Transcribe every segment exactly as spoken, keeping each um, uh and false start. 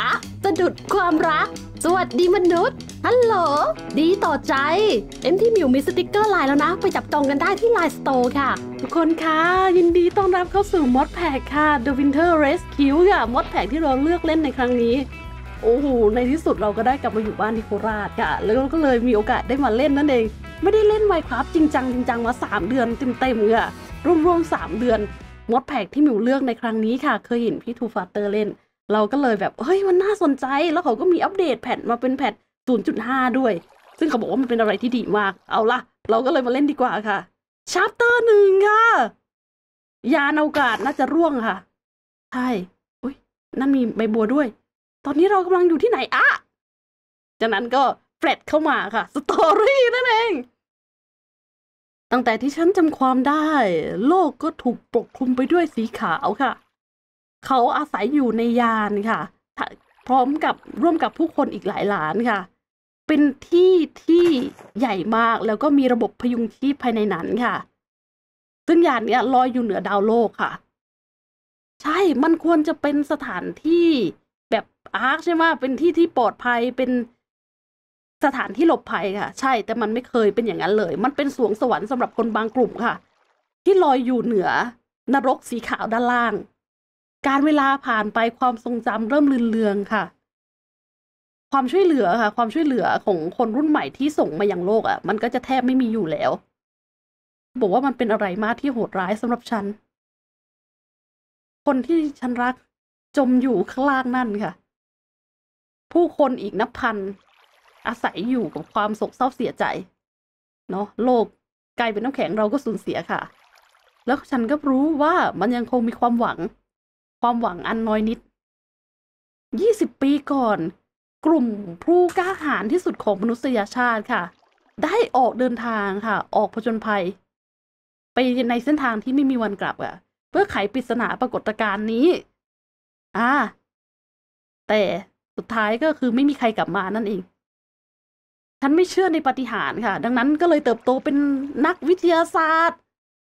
อ่ะสะดุดความรักสวัสดีมนุษย์ฮัลโหลดีต่อใจเอ็มที่มิวมีสติกเกอร์ไลน์แล้วนะไปจับจองกันได้ที่ ไลน์ Store ค่ะทุกคนคะยินดีต้อนรับเข้าสู่มอดแพคค่ะ The Winter Rescue ค่ะมอดแพคที่เราเลือกเล่นในครั้งนี้โอ้โหในที่สุดเราก็ได้กลับมาอยู่บ้านที่โคราชค่ะแล้วก็เลยมีโอกาสได้มาเล่นนั่นเองไม่ได้เล่น Minecraft จริงจังจริงจังมาสามเดือนเต็มๆค่ะรวมๆสามเดือนมอดแพคที่มิวเลือกในครั้งนี้ค่ะเคยเห็นพี่ทูฟาเตอร์เล่นเราก็เลยแบบเฮ้ยมันน่าสนใจแล้วเขาก็มีอัปเดตแพทมาเป็นแพท ศูนย์จุดห้า ด้วยซึ่งเขาบอกว่ามันเป็นอะไรที่ดีมากเอาล่ะเราก็เลยมาเล่นดีกว่าค่ะชาปเตอร์หนึ่งค่ะยานอวกาศน่าจะร่วงค่ะใช่อุ้ยนั่นมีใบบัวด้วยตอนนี้เรากำลังอยู่ที่ไหนอะจากนั้นก็แฟลชเข้ามาค่ะสตอรี่นั่นเองตั้งแต่ที่ฉันจำความได้โลกก็ถูกปกคลุมไปด้วยสีขาวค่ะเขาอาศัยอยู่ในยานค่ะพร้อมกับร่วมกับผู้คนอีกหลายล้านค่ะเป็นที่ที่ใหญ่มากแล้วก็มีระบบพยุงชีพภายในนั้นค่ะซึ่งยานเนี้ยลอยอยู่เหนือดาวโลกค่ะใช่มันควรจะเป็นสถานที่แบบอาร์คใช่ไหมเป็นที่ที่ปลอดภัยเป็นสถานที่หลบภัยค่ะใช่แต่มันไม่เคยเป็นอย่างนั้นเลยมันเป็นสวงสวรรค์สำหรับคนบางกลุ่มค่ะที่ลอยอยู่เหนือนรกสีขาวด้านล่างการเวลาผ่านไปความทรงจำเริ่มลืนเลือนค่ะความช่วยเหลือค่ะความช่วยเหลือของคนรุ่นใหม่ที่ส่งมายังโลกอ่ะมันก็จะแทบไม่มีอยู่แล้วบอกว่ามันเป็นอะไรมากที่โหดร้ายสำหรับฉันคนที่ฉันรักจมอยู่ข้างล่างนั่นค่ะผู้คนอีกนับพันอาศัยอยู่กับความโศกเศร้าเสียใจเนาะโลกกลายเป็นน้ำแข็งเราก็สูญเสียค่ะแล้วฉันก็รู้ว่ามันยังคงมีความหวังความหวังอันน้อยนิดยี่สิบปีก่อนกลุ่มผู้กล้าหาญที่สุดของมนุษยชาติค่ะได้ออกเดินทางค่ะออกผจญภัยไปในเส้นทางที่ไม่มีวันกลับอ่ะเพื่อไขปริศนาปรากฏการณ์นี้อ่าแต่สุดท้ายก็คือไม่มีใครกลับมานั่นเองฉันไม่เชื่อในปาฏิหาริย์ค่ะดังนั้นก็เลยเติบโตเป็นนักวิทยาศาสตร์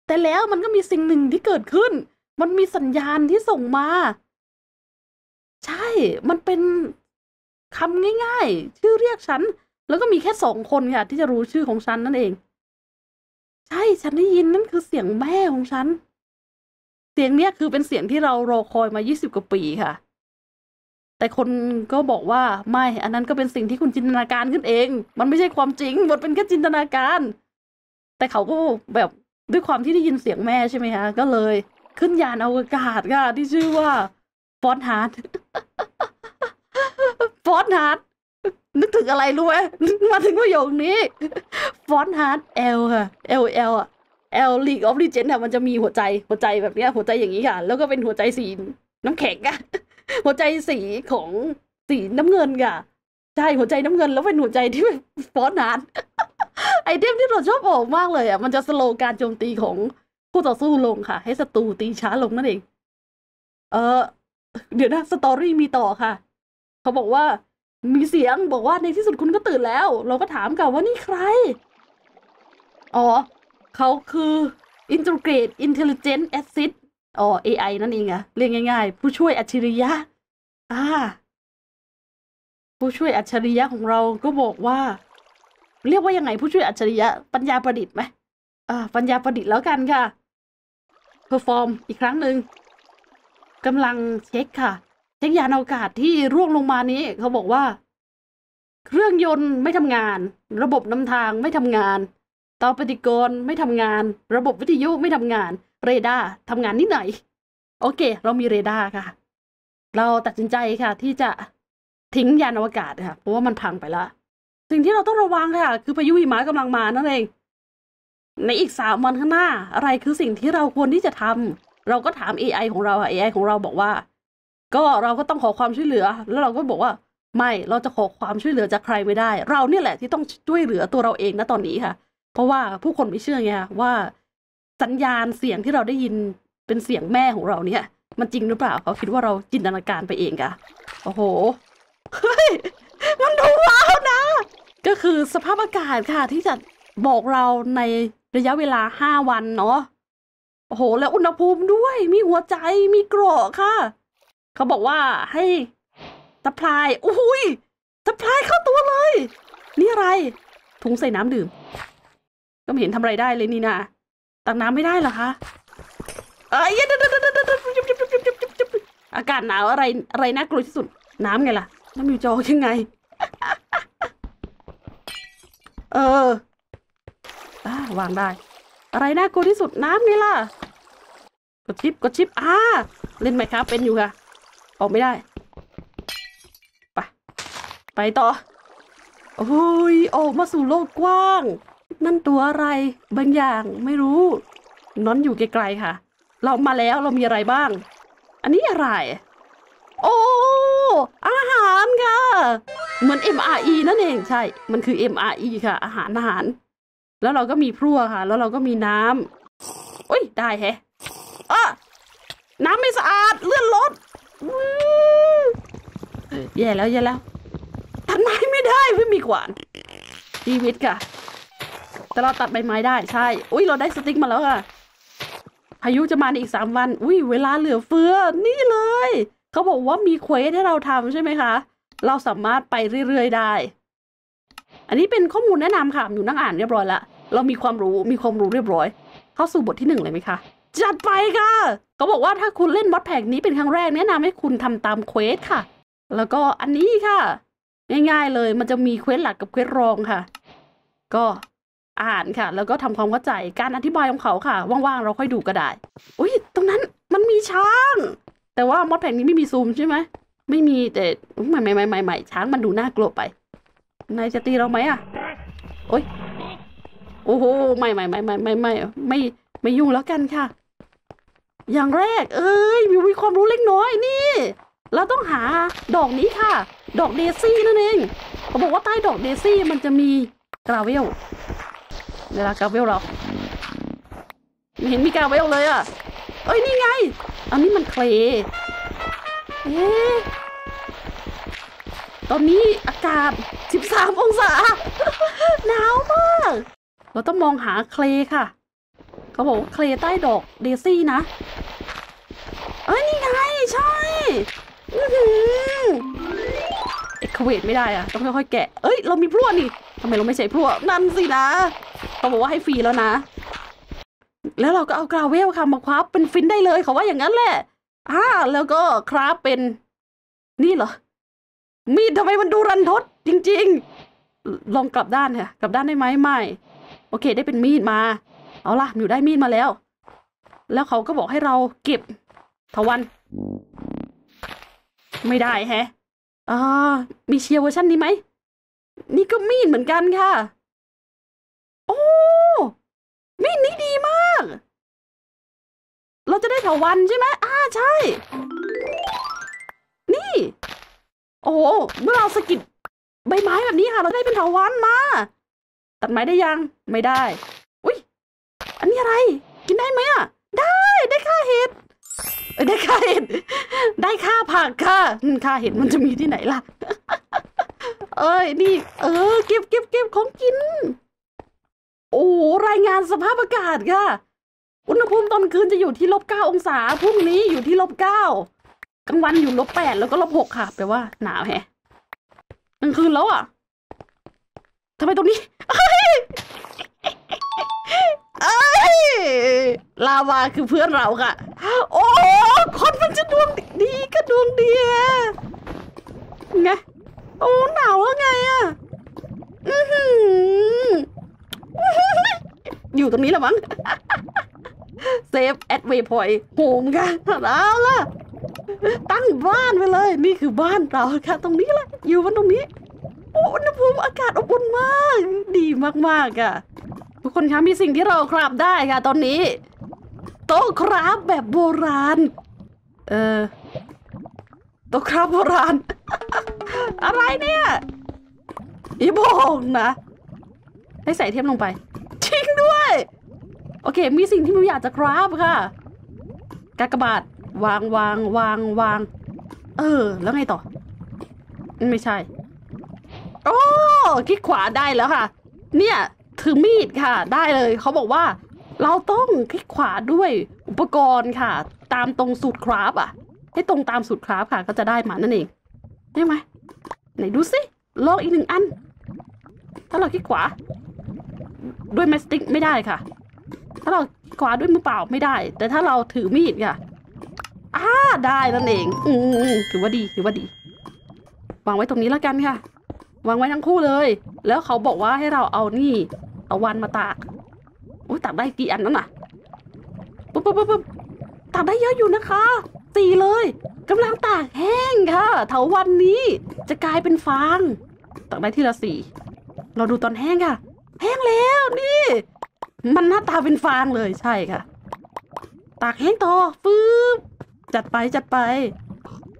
แต่แล้วมันก็มีสิ่งหนึ่งที่เกิดขึ้นมันมีสัญญาณที่ส่งมาใช่มันเป็นคำง่ายๆชื่อเรียกฉันแล้วก็มีแค่สองคนค่ะที่จะรู้ชื่อของฉันนั่นเองใช่ฉันได้ยินนั่นคือเสียงแม่ของฉันเสียงเนี้ยคือเป็นเสียงที่เรารอคอยมายี่สิบกว่าปีค่ะแต่คนก็บอกว่าไม่อันนั้นก็เป็นสิ่งที่คุณจินตนาการขึ้นเองมันไม่ใช่ความจริงมันเป็นแค่จินตนาการแต่เขาก็แบบด้วยความที่ได้ยินเสียงแม่ใช่ไหมคะก็เลยขึ้นยานอวกาศค่ะที่ชื่อว่าฟอสฮาร์ดฟอสฮาร์ดนึกถึงอะไรรู้ไหมมาถึงประโยคนี้ฟอสฮาร์ดเอลค่ะเอลเอลอะเอลลีกออฟลีเจนค่ะมันจะมีหัวใจหัวใจแบบนี้หัวใจอย่างนี้ค่ะแล้วก็เป็นหัวใจสีน้ำแข็งค่ะหัวใจสีของสีน้ำเงินค่ะใช่หัวใจน้ำเงินแล้วเป็นหัวใจที่เป็นฟอสฮาร์ดไอเทมที่เราชอบออกมากเลยอ่ะมันจะสโลว์การโจมตีของผู้ต่อสู้ลงค่ะให้ศัตรูตีช้าลงนั่นเองเออเดี๋ยวนะสตอรี่มีต่อค่ะเขาบอกว่ามีเสียงบอกว่าในที่สุดคุณก็ตื่นแล้วเราก็ถามกันว่านี่ใครอ๋อเขาคือ Integrate Intelligent Assist อ๋อ เอ ไอ นั่นเองอะเรียกง่ายๆผู้ช่วยอัจฉริยะอ่าผู้ช่วยอัจฉริยะของเราก็บอกว่าเรียกว่ายังไงผู้ช่วยอัจฉริยะปัญญาประดิษฐ์ไหมอ่าปัญญาประดิษฐ์แล้วกันค่ะเพอร์ฟอร์มอีกครั้งหนึ่งกำลังเช็คค่ะเช็คยานอวกาศที่ร่วงลงมานี้เขาบอกว่าเครื่องยนต์ไม่ทำงานระบบนำทางไม่ทำงานเตาปฏิกรณ์ไม่ทำงานระบบวิทยุไม่ทำงานเรดาร์ทำงานนิดหน่อยโอเคเรามีเรดาร์ค่ะเราตัดสินใจค่ะที่จะทิ้งยานอวกาศค่ะเพราะว่ามันพังไปแล้วสิ่งที่เราต้องระวังค่ะคือพายุหิมะกำลังมานั่นเองในอีกสามวันข้างหน้าอะไรคือสิ่งที่เราควรที่จะทำเราก็ถาม เอ ไอ ของเราค่ะ เอ ไอ ของเราบอกว่าก็เราก็ต้องขอความช่วยเหลือแล้วเราก็บอกว่าไม่เราจะขอความช่วยเหลือจากใครไม่ได้เราเนี่ยแหละที่ต้องช่วยเหลือตัวเราเองนะตอนนี้ค่ะเพราะว่าผู้คนไม่เชื่อไงว่าสัญญาณเสียงที่เราได้ยินเป็นเสียงแม่ของเราเนี่ยมันจริงหรือเปล่าเขาคิดว่าเราจินตนาการไปเองค่ะโอ้โหเฮ้ยมันดูว้าวนะก็คือสภาพอากาศค่ะที่จะบอกเราในระยะเวลาห้าวันเนาะโอ้โหแล้วอุณหภูมิด้วยมีหัวใจมีเกราะค่ะเขาบอกว่าให้ ตะพลายอุ้ยตะพลายเข้าตัวเลยนี่อะไรถุงใส่น้ำดื่มก็ไม่เห็นทำอะไรได้เลยนี่นะตักน้ำไม่ได้เหรอคะเอ้ยอากาศหนาวอะไรอะไรน่ากลัวที่สุดน้ำไงล่ะน้ำอยู่จอยังไงเออวางได้อะไรน่ากลัวที่สุดน้ำไงล่ะกดชิปกดชิปอ่าเล่นไหมครับเป็นอยู่ค่ะออกไม่ได้ไปไปต่อโอ้ยออกมาสู่โลกกว้างนั่นตัวอะไรบางอย่างไม่รู้นอนอยู่ไกลๆค่ะเรามาแล้วเรามีอะไรบ้างอันนี้อะไรโอ้อาหารค่ะเหมือน เอ็ม อาร์ อี นั่นเองใช่มันคือ เอ็ม อาร์ อี ค่ะอาหารอาหารแล้วเราก็มีพลั่วค่ะแล้วเราก็มีน้ำอุ้ยได้แฮะอ่ะน้ำไม่สะอาดเลื่อนรถแย่แล้วแย่แล้วตัดไม้ไม่ได้ไม่มีขวานชีวิตค่ะแต่เราตัดใบไม้ได้ใช่อุ้ยเราได้สติ๊กมาแล้วค่ะพายุจะมาในอีกสามวันอุ้ยเวลาเหลือเฟือนี่เลยเขาบอกว่ามีเควสให้เราทำใช่ไหมคะเราสามารถไปเรื่อยๆได้อันนี้เป็นข้อมูลแนะนำค่ะอยู่นั่งอ่านเรียบร้อยละเรามีความรู้มีความรู้เรียบร้อยเข้าสู่บทที่หนึ่งเลยไหมคะจัดไปค่ะเขาบอกว่าถ้าคุณเล่นมอดแพคนี้เป็นครั้งแรกแนะนำให้คุณทำตามเควสค่ะแล้วก็อันนี้ค่ะง่ายๆเลยมันจะมีเควสหลักกับเควสรองค่ะก็อ่านค่ะแล้วก็ทำความเข้าใจการอธิบายของเขาค่ะว่างๆเราค่อยดูก็ได้อุ้ยตรงนั้นมันมีช้างแต่ว่ามอดแพคนี้ไม่มีซูมใช่ไหมไม่มีแต่ใหม่ใหม่ใหม่ใหม่ช้างมันดูน่ากลัวไปนายจะตีเราไหมอ่ะโอ้ยโอ้โหไม่ไม่ไม่ไม่ไม่ไม่ไม่ไม่ยุ่งแล้วกันค่ะอย่างแรกเอ้ยมีวิความรู้เล็กน้อยนี่เราต้องหาดอกนี้ค่ะดอกเดซี่นั่นเองเขาบอกว่าใต้ดอกเดซี่มันจะมีกราเวลเวลากราเวลเราไม่เห็นมีกราเวลเลยอ่ะเอ้ยนี่ไงอันนี้มันเคลเอ๊ะตอนนี้อากาศสิบสามองศาหนาวมากเราต้องมองหาเคลค่ะเขาบอกเคลใต้ดอกเดซี่นะเอ้ยนี่ไงใช่เอ็กเวทไม่ได้อะต้องค่อยๆแกะเอ้ยเรามีพลั่วนี่ทำไมเราไม่ใช้พลั่วนั่นสินะเขาบอกว่าให้ฟรีแล้วนะแล้วเราก็เอากราเวลค่ะมาคว้าเป็นฟินได้เลยเขาว่าอย่างนั้นแหละอ่าแล้วก็คราฟเป็นนี่เหรอมีดทำไมมันดูรันทดจริงๆลองกลับด้านค่ะกลับด้านได้ไหมไม่โอเคได้เป็นมีดมาเอาล่ะอยู่ได้มีดมาแล้วแล้วเขาก็บอกให้เราเก็บทวันไม่ได้แฮะอ่ามีเชียร์เวอร์ชันนี้ไหมนี่ก็มีดเหมือนกันค่ะโอ้มีดนี้ดีมากเราจะได้ทวันใช่ไหมอ่าใช่นี่โอ้เมื่อเราสกิดใบไม้แบบนี้ค่ะเราได้เป็นเถาวัลย์มาตัดไม้ได้ยังไม่ได้อุ้ยอันนี้อะไรกินได้ไหมอ่ะได้ได้ค่าเห็ดได้ค่าเห็ดได้ค่าผักค่ะค่าเห็ดมันจะมีที่ไหนล่ะ เอ้ยนี่เออเก็บเก็บเก็บของกินโอ้รายงานสภาพอากาศค่ะอุณหภูมิตอนคืนจะอยู่ที่ลบเก้าองศาพรุ่งนี้อยู่ที่ลบเก้ากลางวันอยู่ลบแปดแล้วก็ลบหกค่ะแปลว่าหนาวแฮะกลางคืนแล้วอ่ะทำไมตรงนี้เอ้ยลาวาคือเพื่อนเราค่ะโอ้คนมันจะดวงดีก็ดวงดีไงโอ้หนาวแล้วไงอ่ะอยู่ตรงนี้แล้วมั้งเซฟแอดเวย์พอยต์โหมกันเอาล่ะตั้งบ้านไปเลยนี่คือบ้านเราค่ะตรงนี้แหละอยู่วันตรงนี้โอ้อุณหภูมิอากาศอบอุ่นมากดีมากๆค่ะทุกคนคะมีสิ่งที่เราคราฟได้ค่ะตอนนี้โต๊ะคราฟแบบโบราณเออโต๊ะคราฟโบราณ อะไรเนี่ยอีบองนะให้ใส่เทปลงไปจริงด้วยโอเคมีสิ่งที่มิวอยากจะคราฟค่ะกากบาทวางวางวางวางเออแล้วไงต่อไม่ใช่โอ้คลิกขวาได้แล้วค่ะเนี่ยถือมีดค่ะได้เลยเขาบอกว่าเราต้องคลิกขวาด้วยอุปกรณ์ค่ะตามตรงสูตรคราฟอ่ะให้ตรงตามสูตรคราฟค่ะก็จะได้มานั่นเอง ได้ไหมไหนดูสิลอกอีกหนึ่งอันถ้าเราคลิกขวาด้วยไม้สติ๊กไม่ได้ค่ะถ้าเราขวาด้วยมือเปล่าไม่ได้แต่ถ้าเราถือมีดค่ะอ่าได้นั่นเองอือถือว่าดีถือว่าดีวางไว้ตรงนี้แล้วกันค่ะวางไว้ทั้งคู่เลยแล้วเขาบอกว่าให้เราเอานี่เอาวานมาตากโอ้ยตากได้กี่อันนั้นน่ะปุ๊บปุ๊บปุ๊บตากได้เยอะอยู่นะคะตีเลยกำลังตากแห้งค่ะเถาวันนี้จะกลายเป็นฟางตากได้ทีละสี่เราดูตอนแห้งค่ะแห้งแล้วนี่มันหน้าตาเป็นฟางเลยใช่ค่ะตากแห้งต่อฟืบจัดไปจัดไป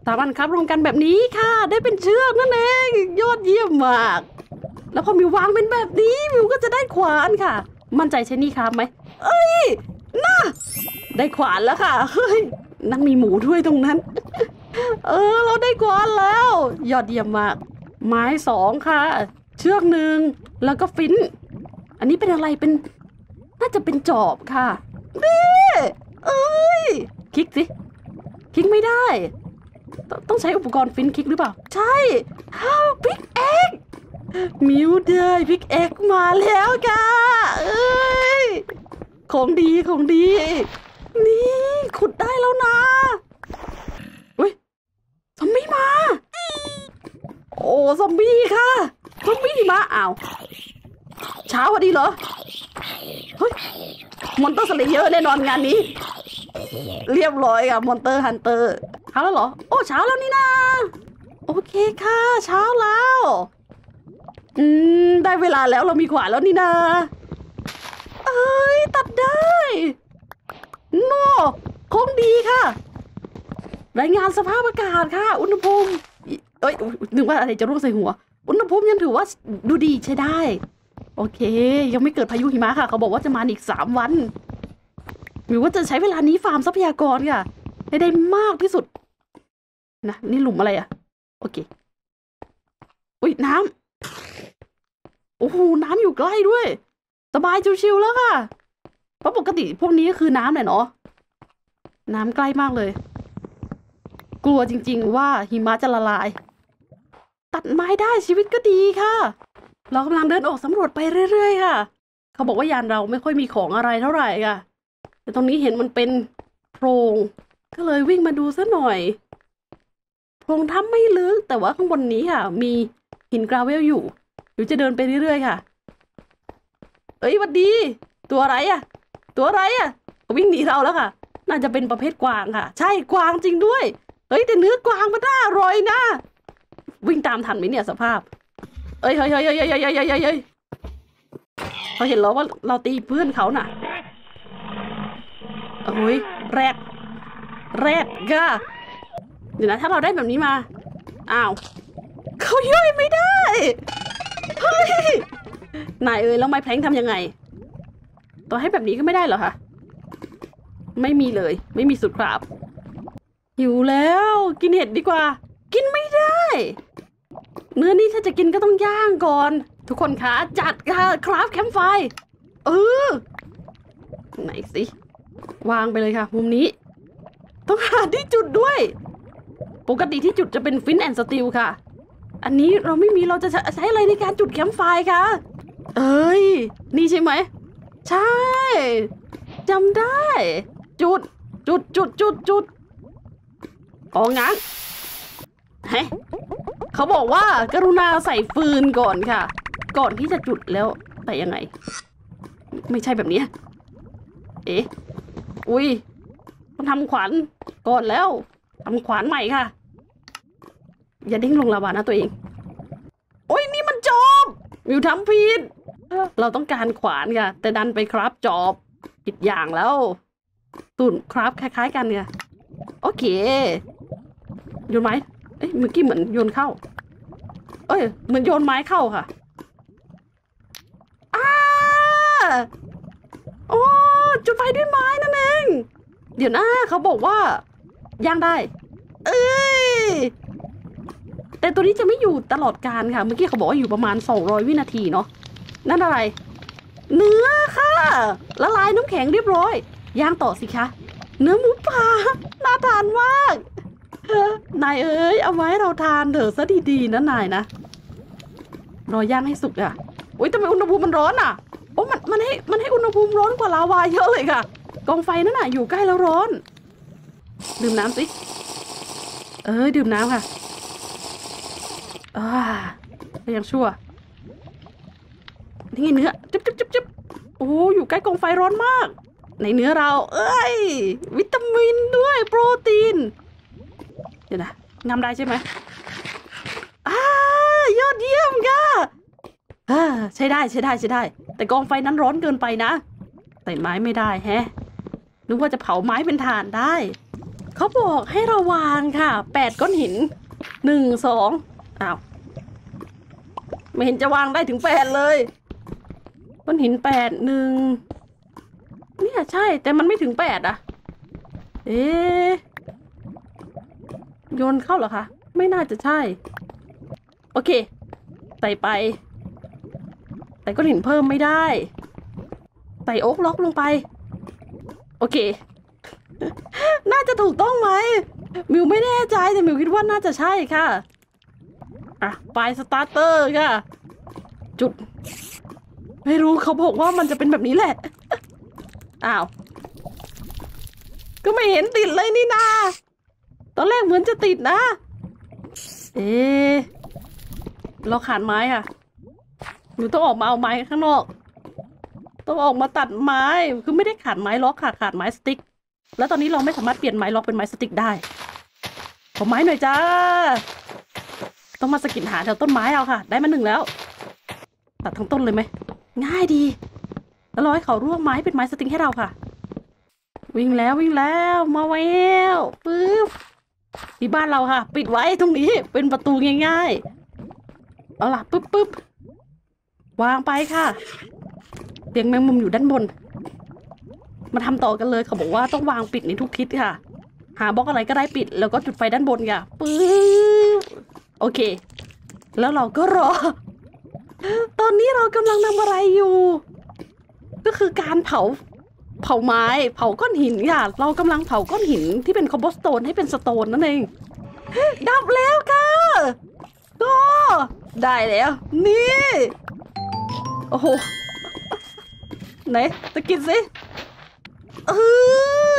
สามอันครับรวมกันแบบนี้ค่ะได้เป็นเชือกนั่นเองยอดเยี่ยมมากแล้วพอมิววางเป็นแบบนี้มิวก็จะได้ขวานค่ะมั่นใจใช่นี่ครับไหมเอ้ยน่าได้ขวานแล้วค่ะเฮ้ยนั่งมีหมูด้วยตรงนั้นเออเราได้ขวานแล้วยอดเยี่ยมมากไม้สองค่ะเชือกหนึ่งแล้วก็ฟินอันนี้เป็นอะไรเป็นน่าจะเป็นจอบค่ะนี่เอ้ยคลิกสิคลิกไม่ได้ต้องใช้อุปกรณ์ฟินคลิกหรือเปล่าใช่พิกเอ็กมิวเดย์พิกเอ็กมาแล้วค่ะเอ้ยของดีของดีนี่ขุดได้แล้วนะเฮ้ยซอมบี้มาโอ้ซอมบี้ค่ะซอมบี้มาอ้าวเช้าวันนี้เหรอเฮ้ยมอนเตอร์สเลเยอร์แน่นอนงานนี้เรียบร้อยค่ะมอนเตอร์ฮันเตอร์เช้าแล้วเหรอโอ้เช้าแล้วนี่นะโอเคค่ะเช้าแล้วอืมได้เวลาแล้วเรามีขวานแล้วนี่นะเอ้ยตัดได้โน่คงดีค่ะรายงานสภาพอากาศค่ะอุณหภูมิเอ้ยนึกว่าอะไรจะร่วงใส่หัวอุณหภูมิยังถือว่าดูดีใช้ได้โอเคยังไม่เกิดพายุหิมะค่ะเขาบอกว่าจะมาอีกสามวันหรือว่าจะใช้เวลานี้ฟาร์มทรัพยากรค่ะให้ได้มากที่สุดนะนี่หลุมอะไรอ่ะโอเคอุ้ยน้ำโอ้โหน้ำอยู่ใกล้ด้วยสบายชิวๆแล้วค่ะเพราะปกติพวกนี้ก็คือน้ำแหละเนาะน้ำใกล้มากเลยกลัวจริงๆว่าหิมะจะละลายตัดไม้ได้ชีวิตก็ดีค่ะเรากำลังเดินออกสำรวจไปเรื่อยๆค่ะเขาบอกว่ายานเราไม่ค่อยมีของอะไรเท่าไหร่ค่ะแต่ตรงนี้เห็นมันเป็นโพรงก็เลยวิ่งมาดูซะหน่อยโพรงถ้ำไม่ลึกแต่ว่าข้างบนนี้ค่ะมีหินกราเวลอยู่หรือจะเดินไปเรื่อยๆค่ะเอ้ยหวัดดีตัวอะไรอ่ะตัวอะไรอ่ะวิ่งหนีเราแล้วค่ะน่าจะเป็นประเภทกวางค่ะใช่กวางจริงด้วยเอ้ยแต่เนื้อกวางมันน่าอร่อยนะวิ่งตามทันไหมเนี่ยสภาพเอ้ยเฮ้ยเฮ้ยเฮ้ยเฮ้ยเฮ้ยเฮ้ยเฮ้ยเขาเห็นแล้วว่าเราตีเพื่อนเขาน่ะโอ้ยแรดแรดค่ะเดี๋ยวนะถ้าเราได้แบบนี้มาอ้าวเขาย่อยไม่ได้เฮ้ยนายเอ้ยแล้วไม้แพลงทำยังไงต่อให้แบบนี้ก็ไม่ได้เหรอคะไม่มีเลยไม่มีสุดครับหิวแล้วกินเห็ดดีกว่ากินไม่ได้เนื้อนี่ถ้าจะกินก็ต้องย่างก่อนทุกคนคะจัดค่ะคราฟแคมป์ไฟเออไหนสิวางไปเลยค่ะมุมนี้ต้องหาที่จุดด้วยปกติที่จุดจะเป็นฟินแอนด์สตีลค่ะอันนี้เราไม่มีเราจะใช้อะไรในการจุดแคมป์ไฟค่ะเอ้ยนี่ใช่ไหมใช่จำได้จุดจุดจุดจุดจุดอ๋องั้นเฮ้เขาบอกว่ากรุณาใส่ฟืนก่อนค่ะก่อนที่จะจุดแล้วแต่ยังไงไม่ใช่แบบนี้เอ๊ะอุ้ยต้องทำขวานก่อนแล้วทำขวานใหม่ค่ะอย่าดิ้งลงลาวานะตัวเองโอ้ยนี่มันจอบมิวทำผิดเราต้องการขวานค่ะแต่ดันไปคราฟจอบผิดอย่างแล้วตุ่นคราฟคล้ายๆกันค่ะโอเคโยนไม้เอ้ยเมื่อกี้เหมือนโยนเข้าเอ้ยเหมือนโยนไม้เข้าค่ะอ้าโอ้จุดไฟด้วยไม้นั่นเองเดี๋ยวนะเขาบอกว่าย่างได้เอ้ยแต่ตัวนี้จะไม่อยู่ตลอดการค่ะเมื่อกี้เขาบอกว่าอยู่ประมาณสองร้อยวินาทีเนาะนั่นอะไรเนื้อค่ะละลายน้ำแข็งเรียบร้อยย่างต่อสิคะเนื้อหมูป่าน่าทานมาก นายเอ้ยเอาไว้เราทานเถอะซะดีๆนะนายนะรอย่างให้สุกอ่ะโอ้ยทำไมอุณหภูมิมันร้อนอ่ะโอ้มันมันให้มันให้อุณหภูมิร้อนกว่าลาวาเยอะเลยค่ะกองไฟนั่นน่ะอยู่ใกล้แล้วร้อนดื่มน้ำสิเอ้ยดื่มน้ำค่ะอ่ายังชั่วนี่เนื้อจุ๊บจุ๊บจุ๊บจุ๊บโอ้อยู่ใกล้กองไฟร้อนมากในเนื้อเราเอ้ยวิตามินด้วยโปรตีนเดี๋ยวนะงามได้ใช่ไหมอ่ายอดเยี่ยมค่ะอ่าใช้ได้ใช้ได้ใช้ได้แต่กองไฟนั้นร้อนเกินไปนะใส่ไม้ไม่ได้แฮะนึกว่าจะเผาไม้เป็นถ่านได้เขาบอกให้ระวังค่ะแปดก้อนหินหนึ่งสองอ้าวไม่เห็นจะวางได้ถึงแปดเลยก้อนหินแปดหนึ่งเนี่ยใช่แต่มันไม่ถึงแปดอ่ะเอ๊ะโยนเข้าเหรอคะไม่น่าจะใช่โอเคใส่ไปแต่ก้อนหินเพิ่มไม่ได้ใส่โอ๊กล็อกลงไปโอเคน่าจะถูกต้องไหมมิวไม่แน่ใจแต่มิวคิดว่าน่าจะใช่ค่ะอ่ะไฟสตาร์เตอร์ค่ะจุดไม่รู้เขาบอกว่ามันจะเป็นแบบนี้แหละอ้าวก็ไม่เห็นติดเลยนี่นาตอนแรกเหมือนจะติดนะเอ๊ะเราขาดไม้ค่ะหนูต้องออกมาเอาไม้ข้างนอกต้องออกมาตัดไม้คือไม่ได้ขาดไม้ล็อกขาดขาดไม้สติ๊กแล้วตอนนี้เราไม่สามารถเปลี่ยนไม้ล็อกเป็นไม้สติ๊กได้ขอไม้หน่อยจ้าต้องมาสกิดหาแถวต้นไม้เอาค่ะได้มาหนึ่งแล้วตัดทั้งต้นเลยไหมง่ายดีแล้วรอให้เขาร่วงไม้เป็นไม้สติ๊กให้เราค่ะวิ่งแล้ววิ่งแล้วมาแววปึ๊บที่บ้านเราค่ะปิดไว้ตรงนี้เป็นประตูง่ายๆเอาล่ะปึ๊บปึ๊บวางไปค่ะเตียงแมงมุมอยู่ด้านบนมาทำต่อกันเลยเขาบอกว่าต้องวางปิดในทุกทิศค่ะหาบล็อกอะไรก็ได้ปิดแล้วก็จุดไฟด้านบนค่ะปึ๊บโอเคแล้วเราก็รอตอนนี้เรากำลังทำอะไรอยู่ก็คือการเผาเผาไม้เผาก้อนหินค่ะเรากำลังเผาก้อนหินที่เป็นคอมโบสโตนให้เป็นสโตนนั่นเองดับแล้วค่ะก็ได้แล้วนี่โอ้โหไหนตะกินสิเอ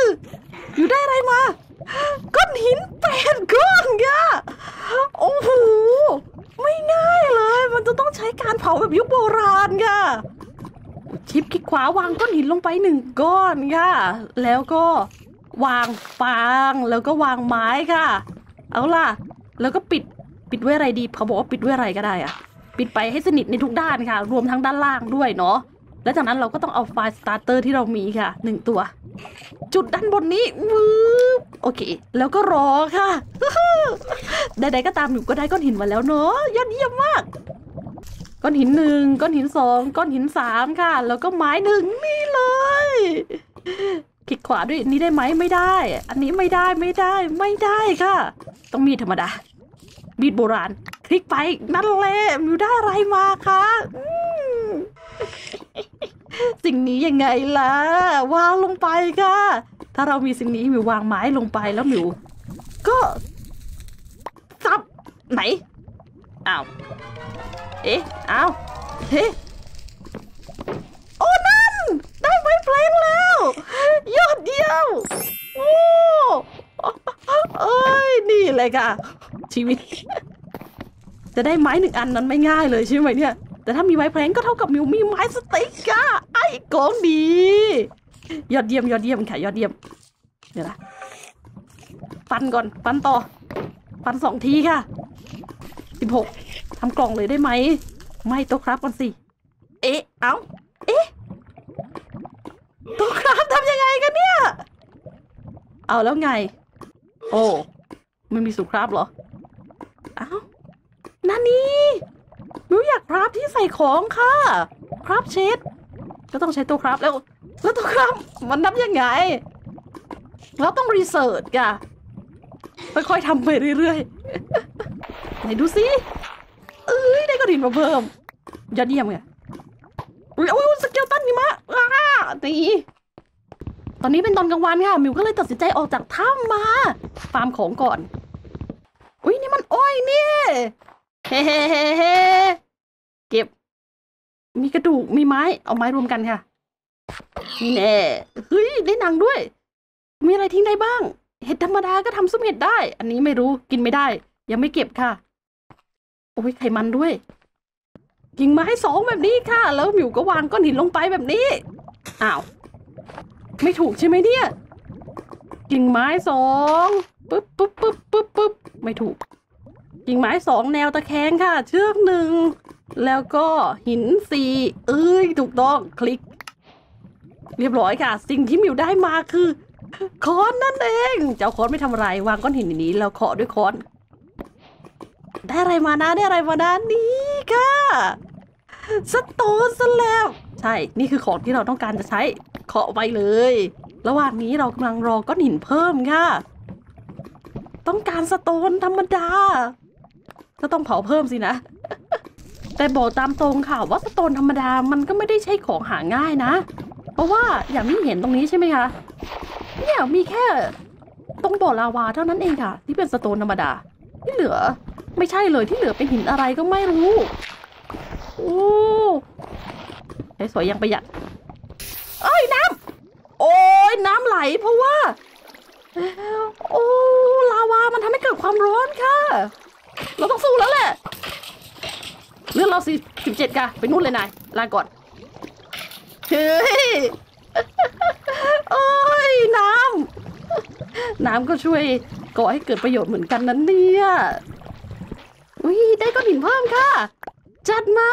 ออยู่ได้อะไรมาก้อนหินแปดก้อนค่ะโอ้โหไม่ง่ายเลยมันจะต้องใช้การเผาแบบยุคโบราณค่ะชิปคลิกขวาวางก้อนหินลงไปหนึ่งก้อนค่ะแล้วก็วางฟางแล้วก็วางไม้ค่ะเอาล่ะแล้วก็ปิดปิดด้วยอะไรดีเขาบอกว่าปิดด้วยอะไรก็ได้อะปิดไปให้สนิทในทุกด้านค่ะรวมทั้งด้านล่างด้วยเนาะและจากนั้นเราก็ต้องเอาไฟสตาร์เตอร์ที่เรามีค่ะหนึ่งตัวจุดด้านบนนี้วืบโอเคแล้วก็รอค่ะใดๆก็ตามหนูก็ได้ก้อนหินมาแล้วเนาะยอดเยี่ยมมากก้อนหินหนึ่งก้อนหินสองก้อนหินสามค่ะแล้วก็ไม้หนึ่งนี่เลยคลิกขวาด้วยนี้ได้ไหมไม่ได้อันนี้ไม่ได้ไม่ได้ไม่ได้ค่ะต้องมีธรรมดามีดโบราณคลิกไปนั่นแหละหนูได้อะไรมาคะสิ่งนี้ยังไงล่ะวางลงไปค่ะถ้าเรามีสิ่งนี้มิววางไม้ลงไปแล้วมิวก็ซับไหนอ้าวเอ๊ะอ้าวเฮ้โอ้นั่นได้ไม้เพลงแล้วยอดเยี่ยมโอ้เอ้ยนี่เลยค่ะชีวิตจะได้ไม้หนึ่งอันนั้นไม่ง่ายเลยใช่ไหมเนี่ยแต่ถ้ามีไม้แพลงก็เท่ากับมิวมีไม้สติ๊กค่ะไอ้กองดียอดเยี่ยมยอดเยี่ยมค่ะยอดเยี่ยมเดี๋ยวนะปันก่อนปันต่อปันสองทีค่ะสิบหกทำกล่องเลยได้ไหมไม่โต๊ะครับก่อนสิเอ๊ะเอ้าเอ๊ะโต๊ะครับทำยังไงกันเนี่ยเอาแล้วไงโอ้มันมีสูตรครับเหรอเอ้านั่นนี่มิวอยากคราฟที่ใส่ของค่ะคราฟเชดก็ต้องใช้ตัวคราฟแล้วแล้วตัวคราฟมันนับยังไงเราต้องรีเสิร์ชค่ะค่อยๆทำไปเรื่อยๆไหนดูสิเอ้ยได้กระดิ่งมาเพิ่มยอดเยี่ยมไงอุ้ยอุ้ยสเกลตันนี่มะอ้านี่ตอนนี้เป็นตอนกลางวันค่ะมิวก็เลยตัดสินใจออกจากถ้ำมาฟาร์มของก่อน มันอ้อยเนี่ยเฮ้เก็บมีกระดูกมีไม้เอาไม้รวมกันค่ะนี่แน่เฮ้ยได้หนังด้วยมีอะไรทิ้งได้บ้างเห็ดธรรมดาก็ทำซุปเห็ดได้อันนี้ไม่รู้กินไม่ได้ยังไม่เก็บค่ะโอ้ยไขมันด้วยกิ่งไม้สองแบบนี้ค่ะแล้วหมิวก็วางก้อนหินลงไปแบบนี้อ้าวไม่ถูกใช่ไหมเนี่ยกิ่งไม้สองปึ๊บปึ๊บปึ๊บปึ๊บปึ๊บไม่ถูกกิ่งไม้สองแนวตะแคงค่ะเชือกหนึ่งแล้วก็หินสี่เอ้ยถูกต้องคลิกเรียบร้อยค่ะสิ่งที่หมิวได้มาคือค้อนนั่นเองเจ้าค้อนไม่ทำอะไรวางก้อนหินนี้แล้วเคาะด้วยค้อนได้อะไรมานะได้อะไรมานะนี่ค่ะสตูสแลบใช่นี่คือของที่เราต้องการจะใช้เคาะไปเลยระหว่างนี้เรากำลังรอก้อนหินเพิ่มค่ะต้องการสโตนธรรมดาก็ต้องเผาเพิ่มสินะแต่บอกตามตรงค่ะว่าสโตนธรรมดามันก็ไม่ได้ใช่ของหาง่ายนะเพราะว่าอย่างที่เห็นตรงนี้ใช่ไหมคะเนี่ยมีแค่ตรงบ่อลาวาเท่านั้นเองค่ะที่เป็นสโตนธรรมดาที่เหลือไม่ใช่เลยที่เหลือเป็นหินอะไรก็ไม่รู้โอ้ไอ้สวยยังประหยัดเอ้ยน้ำโอ้ยน้ำไหลเพราะว่าโอ้ลาวามันทำให้เกิดความร้อนค่ะเราต้องสู้แล้วแหละเรื่องเราสี่สิบเจ็ดค่ะไปนู่นเลยนายลาก่อนเฮ้ยโอ้ยน้ำน้ำก็ช่วยก่อให้เกิดประโยชน์เหมือนกันนั้นเนี่ยอุ้ยได้ก้อนหินเพิ่มค่ะจัดมา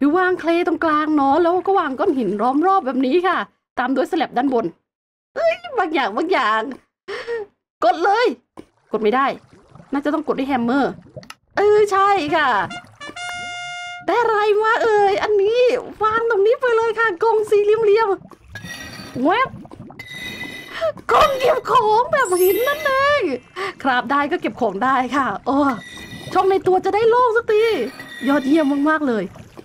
ดูวางเคลตรงกลางเนาะแล้วก็วางก้อนหินล้อมรอบแบบนี้ค่ะตามด้วยสแลบด้านบนเอ้ยบางอย่างบางอย่างกดเลยกดไม่ได้น่าจะต้องกดด้วยแฮมเมอร์เออใช่ค่ะได้อะไรมาเอ่ยอันนี้วางตรงนี้ไปเลยค่ะกองสี่เหลี่ยมๆแวบกองเก็บของแบบหินนั่นเองครับได้ก็เก็บของได้ค่ะโอ้ช่องในตัวจะได้โล่งสักทียอดเยี่ยมมากๆเลย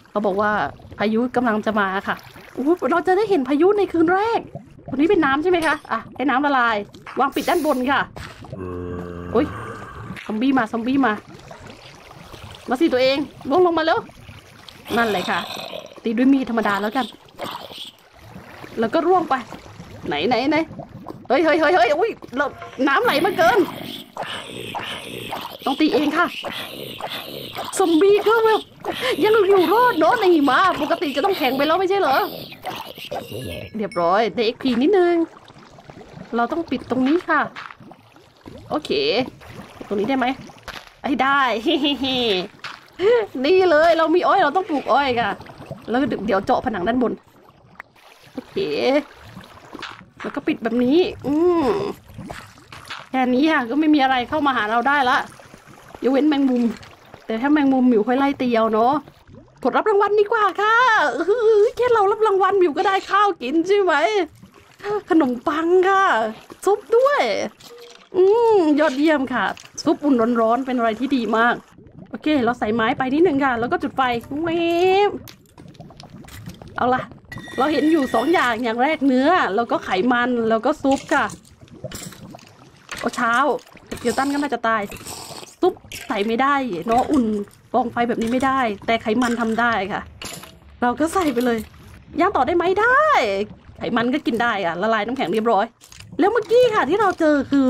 เขาบอกว่าพายุกำลังจะมาค่ะเราจะได้เห็นพายุในคืนแรกวันนี้เป็นน้ำใช่ไหมคะอ่ะให้น้ำละลายวางปิดด้านบนค่ะโอ้ยซอมบี้มาซอมบี้มามาสิตัวเองลงลงมาแล้วนั่นเลยค่ะตีด้วยมีดธรรมดาแล้วกันแล้วก็ร่วงไปไหนไหนไหนเฮ้ยเฮ้ยเฮ้ยเฮ้ยอุ้ยน้ำไหลมาเกินต้องตีเองค่ะซอมบี้ก็แบบยังอยู่รอดเนาะในหิมะปกติจะต้องแข็งไปแล้วไม่ใช่เหรอเรียบร้อยได้เอ็กพีนิดนึงเราต้องปิดตรงนี้ค่ะโอเคตรงนี้ได้ไหมไอ้ได้นี่เลยเรามีอ้อยเราต้องปลูกอ้อยค่ะแล้วเดี๋ยวเจาะผนังด้านบนโอเคแล้วก็ปิดแบบนี้อืมแค่นี้ค่ะก็ไม่มีอะไรเข้ามาหาเราได้ละยกเว้นแมงมุมแต่ถ้าแมงมุมหมิวค่อยไล่ตีเอาเนาะกดรับรางวัลดีกว่าค่ะแค่เรารับรางวัลหมิวก็ได้ข้าวกินใช่ไหมขนมปังค่ะซุปด้วยอืมยอดเยี่ยมค่ะซุปอุ่นร้อนๆเป็นอะไรที่ดีมากโอเคเราใส่ไม้ไปนิดหนึ่งค่ะแล้วก็จุดไฟเวฟเอาล่ะเราเห็นอยู่สองอย่างอย่างแรกเนื้อแล้วก็ไขมันแล้วก็ซุปค่ะโอ้เช้าเดี๋ยวตั้นก็น่าจะตายซุปใส่ไม่ได้เนาะอุ่นกองไฟแบบนี้ไม่ได้แต่ไขมันทำได้ค่ะเราก็ใส่ไปเลยย่างต่อได้ไหมได้ไขมันก็กินได้อ่ะละลายน้ำแข็งเรียบร้อยแล้วเมื่อกี้ค่ะที่เราเจอคือ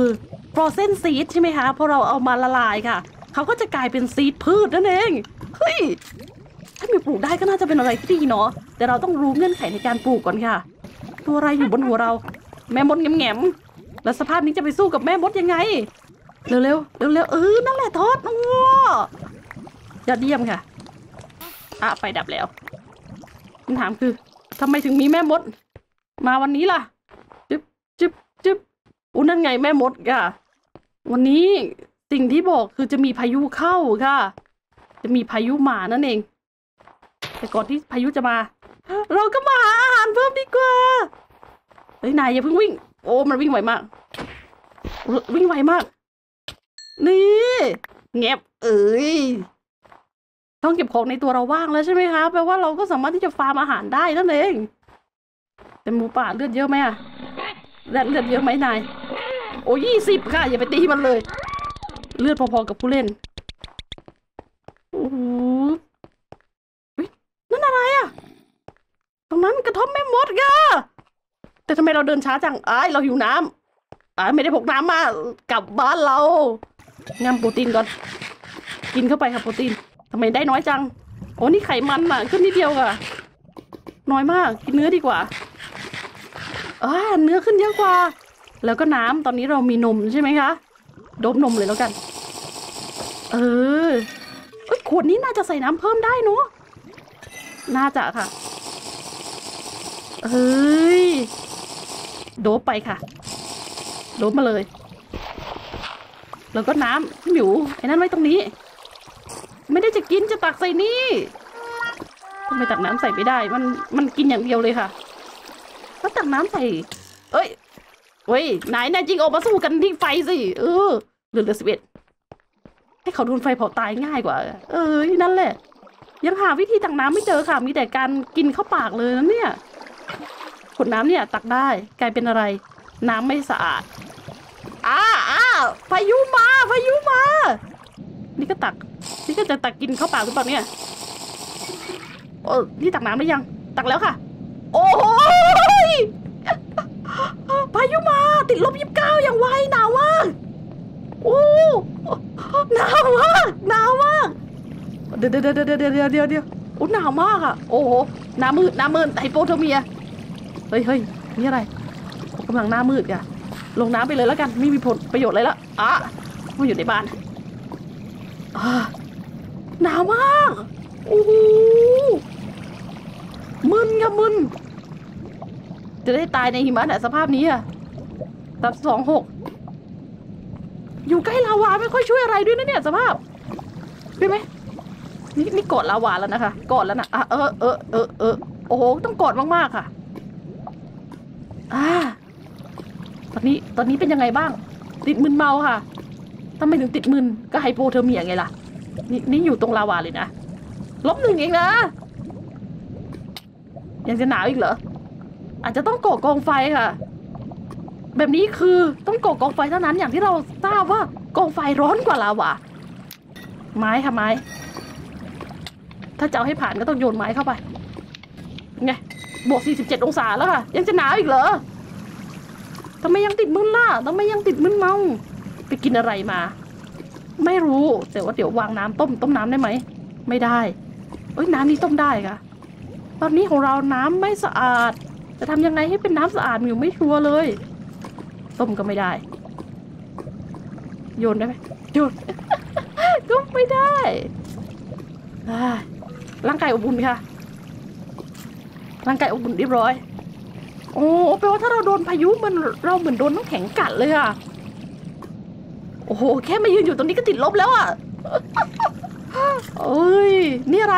frozen seed ใช่ไหมคะพอเราเอามาละลายค่ะเขาก็จะกลายเป็นซีดพืชนั่นเองเฮ้ยถ้ามีปลูกได้ก็น่าจะเป็นอะไรที่ดีเนาะแต่เราต้องรู้เงื่อนไขในการปลูกก่อนค่ะตัวอะไรอยู่บนหัวเราแม่มดแง่มๆแล้วสภาพนี้จะไปสู้กับแม่มดยังไงเร็วๆเร็วๆเออนั่นแหละทอดอ้อยอดเยี่ยมค่ะอ่ะไฟดับแล้วคำถามคือทำไมถึงมีแม่มดมาวันนี้ล่ะจึ๊บจึ๊บจึ๊บอู้นั่นไงแม่มดค่ะวันนี้สิ่งที่บอกคือจะมีพายุเข้าค่ะจะมีพายุมานั่นเองแต่ก่อนที่พายุจะมาเราก็มาหาอาหารเพิ่มดีกว่าเฮ้ยนายอย่าเพิ่งวิ่งโอ้มันวิ่งไวมากวิ่งไวมากนี่เงียบเอ้ยต้องเก็บของในตัวเราว่างแล้วใช่ไหมคะแปลว่าเราก็สามารถที่จะฟาร์มอาหารได้นั่นเองแต่หมูป่าเลือดเยอะไหมอะเลือดเยอะไหมนายโอ้ยี่สิบค่ะอย่าไปตีมันเลย เลือดพอๆกับผู้เล่นโอ้โหนั่นอะไรอ่ะตรงนั้นกระท่อมแม่มดกะแต่ทำไมเราเดินช้าจังอ้ายเราหิวน้ำอ้ายไม่ได้พกน้ำมากลับบ้านเรางั้นโปรตีนก่อนกินเข้าไปค่ะโปรตีนทำไมได้น้อยจังโอ้นี่ไขมันอ่ะขึ้นนิดเดียวค่ะน้อยมากกินเนื้อดีกว่าอ่าเนื้อขึ้นเยอะกว่าแล้วก็น้ำตอนนี้เรามีนมใช่ไหมคะดมนมเลยแล้วกันเออเอ้ยขวดนี้น่าจะใส่น้ำเพิ่มได้เนาะน่าจะค่ะเฮ้ยโดบไปค่ะโดบมาเลยแล้วก็น้ำพี่หมิวไอ้นั่นไว้ตรงนี้ไม่ได้จะกินจะตักใส่นี่ทำไมตักน้ำใส่ไม่ได้มันมันกินอย่างเดียวเลยค่ะแล้วตักน้ำใส่เอ้ยเว้ยไหนนายจริงออกมาสู้กันที่ไฟสิเออเหลือเหลือสิบเอ็ดให้เขาโดนไฟเผาตายง่ายกว่าเออนั่นแหละยังหาวิธีตักน้ำไม่เจอค่ะมีแต่การกินเข้าปากเลยนะเนี่ยขวดน้ำเนี่ยตักได้กลายเป็นอะไรน้ำไม่สะอาดอ้าอ้าพายุมาพายุมานี่ก็ตักนี่ก็จะตักกินเข้าปากหรือเปล่าเนี่ยโอ้นี่ตักน้ำได้ยังตักแล้วค่ะโอ้ยพายุมาติดลบยี่สิบเก้าอย่างไวหนาวมากโอ้หนาวมากหนาวมากเดี๋ยวเดี๋ยวเดี๋ยวเดี๋ยวเดี๋ยวเดี๋ยวเดี๋ยวโอ้หนาวมากอ่ะโอ้โหหน้ามืดหน้ามืดไฮโปเทอร์เมียเฮ้ยเฮ้ยนี่อะไรกำลังหน้ามืดอ่ะลงน้ำไปเลยแล้วกันไม่มีผลประโยชน์อะไรละอ่ะมาอยู่ในบ้านหนาวมากโอ้โหมึนค่ะมึนจะได้ตายในหิมะน่ะสภาพนี้อะตับสองหกอยู่ใกล้ลาวาไม่ค่อยช่วยอะไรด้วยนะเนี่ยสภาพได้ไหมนี่นี่กอดลาวาแล้วนะคะกอดแล้วนะอ่ะเออเออเออเออโอ้โหต้องกอดมากๆค่ะอ่าตอนนี้ตอนนี้เป็นยังไงบ้างติดมึนเมาค่ะทำไมถึงติดมึนก็ไฮโปเทอร์เมียไงล่ะนี่นี่อยู่ตรงลาวาเลยนะลบหนึ่งเองนะยังจะหนาวอีกเหรออาจจะต้องก่อกองไฟค่ะแบบนี้คือต้องก่อกองไฟเท่านั้นอย่างที่เราทราบว่ากองไฟร้อนกว่าลาวาไม้ค่ะไม้ถ้าจะเอาให้ผ่านก็ต้องโยนไม้เข้าไปไงบวกสี่สิบเจ็ดองศาแล้วค่ะยังจะหนาวอีกเหรอทำไมยังติดมึนล่ะทำไมยังติดมึนเมาไปกินอะไรมาไม่รู้แต่ว่าเดี๋ยววางน้ำต้มต้มน้ำได้ไหมไม่ได้เอ้ยน้ำนี้ต้มได้ค่ะตอนนี้ของเราน้ำไม่สะอาดจะทำยังไงให้เป็นน้ำสะอาดมิวไม่ชัวร์เลยต้มก็ไม่ได้โยนได้ไหมโยน ก็ไม่ได้ร่างกายอบอุ่นค่ะร่างกายอบอุ่นเรียบร้อยโอ้แปลว่าถ้าเราโดนพายุมันเราเหมือนโดนน้ำแข็งกัดเลยค่ะโอ้โหแค่มายืนอยู่ตรงนี้ก็ติดลบแล้วอ่ะเอ้ยนี่อะไร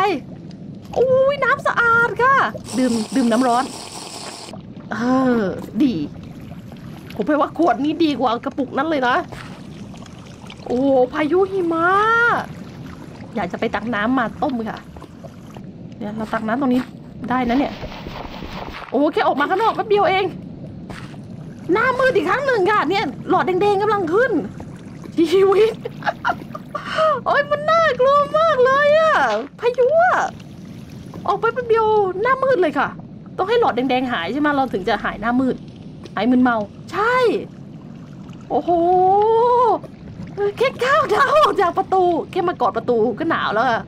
โอ้ยน้ำสะอาดค่ะดื่มดื่มน้ำร้อนเออดีผมแปลว่าขวดนี้ดีกว่ากระปุกนั้นเลยนะโอ้พายุหิมะอยากจะไปตักน้ำมาต้มค่ะเนี่ยเราตักน้ำตรงนี้ได้นะเนี่ยโอ้แค่ออกมาข้างนอกแป๊บเดียวเองหน้ามืดอีกครั้งหนึ่งค่ะเนี่ยหลอดแดงๆกำลังขึ้นชีวิตโอ้ยมันน่ากลัวมากเลยอะพายุอะออกไปแป๊บเดียวหน้ามืดเลยค่ะต้องให้หลอดแดงๆหายใช่ไหมเราถึงจะหายหน้ามืดหายมึนเมาใช่โอ้โหแค่ก้าวเท้าออกจากประตูแค่มากอดประตูก็หนาวแล้วอะ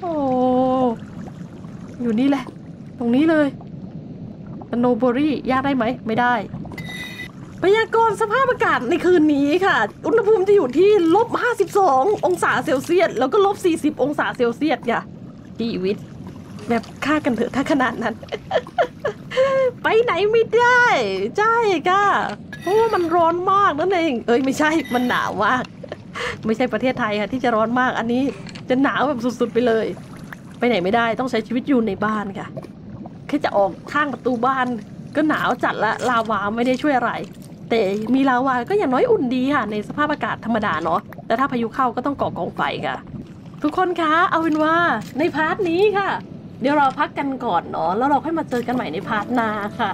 โอ้อยู่นี่แหละตรงนี้เลยโนเบอรี่ยากได้ไหมไม่ได้พยากรณ์สภาพอากาศในคืนนี้ค่ะอุณหภูมิจะอยู่ที่ลบห้าสิบสององศาเซลเซียสแล้วก็ลบสี่สิบองศาเซลเซียสค่ะชีวิตแบบฆ่ากันเถอะถ้าขนาดนั้น ไปไหนไม่ได้ใช่ค่ะเพราะว่ามันร้อนมากนั่นเองเอ้ยไม่ใช่มันหนาวมาก ไม่ใช่ประเทศไทยค่ะที่จะร้อนมากอันนี้จะหนาวแบบสุดๆไปเลยไปไหนไม่ได้ต้องใช้ชีวิตอยู่ในบ้านค่ะแค่จะออกข้างประตูบ้านก็หนาวจัดละลาวาไม่ได้ช่วยอะไรแต่มีลาวาก็อย่างน้อยอุ่นดีค่ะในสภาพอากาศธรรมดาเนาะแต่ถ้าพายุเข้าก็ต้องก่อกองไฟค่ะทุกคนคะเอาเป็นว่าในพาร์ทนี้ค่ะเดี๋ยวเราพักกันก่อนเนาะแล้วเราค่อยมาเจอกันใหม่ในพาร์ทหน้าค่ะ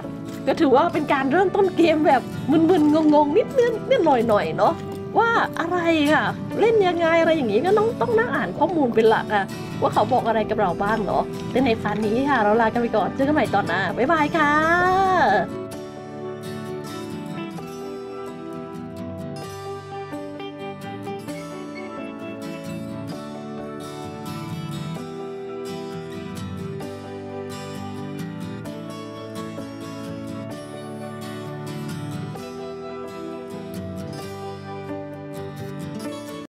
ก็ถือว่าเป็นการเริ่มต้นเกมแบบมึนๆงงๆนิดนึงนิดหน่อยๆเนาะ ว่าอะไรค่ะเล่นยังไงอะไรอย่างนี้ก็ต้องต้องนั่งอ่านข้อมูลเป็นหลักอะว่าเขาบอกอะไรกับเราบ้างเหรอในในพาร์ทนี้ค่ะเราลากันไปก่อนเจอกันใหม่ตอนหน้าบ๊ายบายค่ะ